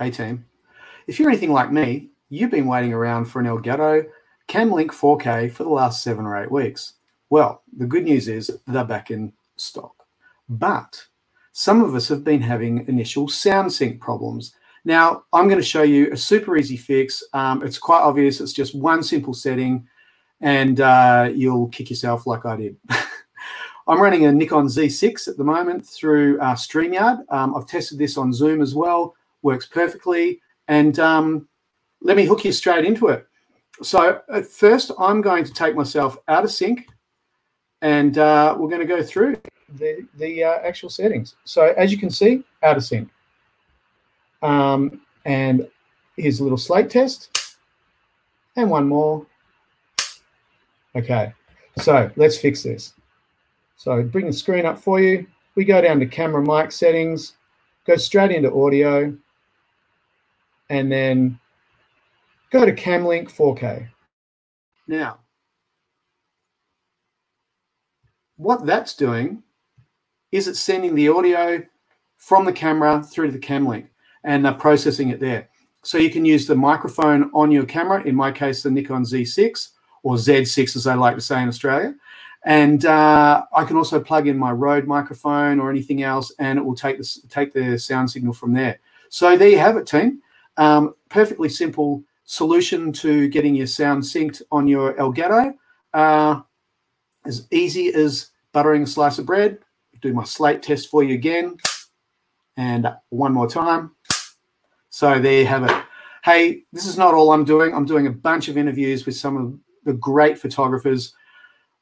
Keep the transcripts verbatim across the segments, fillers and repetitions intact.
Hey team, if you're anything like me, you've been waiting around for an Elgato Cam Link four K for the last seven or eight weeks. Well, the good news is they're back in stock. But some of us have been having initial sound sync problems. Now, I'm going to show you a super easy fix. Um, it's quite obvious. It's just one simple setting, and uh, you'll kick yourself like I did. I'm running a Nikon Z six at the moment through uh, StreamYard. Um, I've tested this on Zoom as well. Works perfectly. And um, let me hook you straight into it. So at first, I'm going to take myself out of sync, and uh, we're going to go through the, the uh, actual settings. So as you can see, out of sync. Um, and here's a little slate test, and one more. Okay, so let's fix this. So bring the screen up for you. We go down to camera mic settings, go straight into audio, and then go to Cam Link four K. Now, what that's doing is it's sending the audio from the camera through to the Cam Link, and they're processing it there. So you can use the microphone on your camera, in my case, the Nikon Z six, or Z six as they like to say in Australia. And uh, I can also plug in my Rode microphone or anything else, and it will take the, take the sound signal from there. So there you have it, team. Um, perfectly simple solution to getting your sound synced on your Elgato. Uh, as easy as buttering a slice of bread. Do my slate test for you again. And one more time. So there you have it. Hey, this is not all I'm doing. I'm doing a bunch of interviews with some of the great photographers,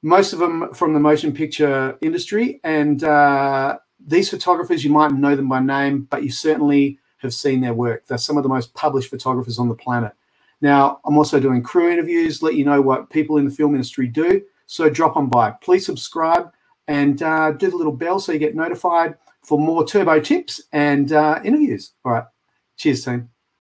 most of them from the motion picture industry. And uh, these photographers, you might know them by name, but you certainly have seen their work. They're some of the most published photographers on the planet. Now, I'm also doing crew interviews, let you know what people in the film industry do. So drop on by. Please subscribe and uh, do the little bell so you get notified for more turbo tips and uh, interviews. All right. Cheers, team.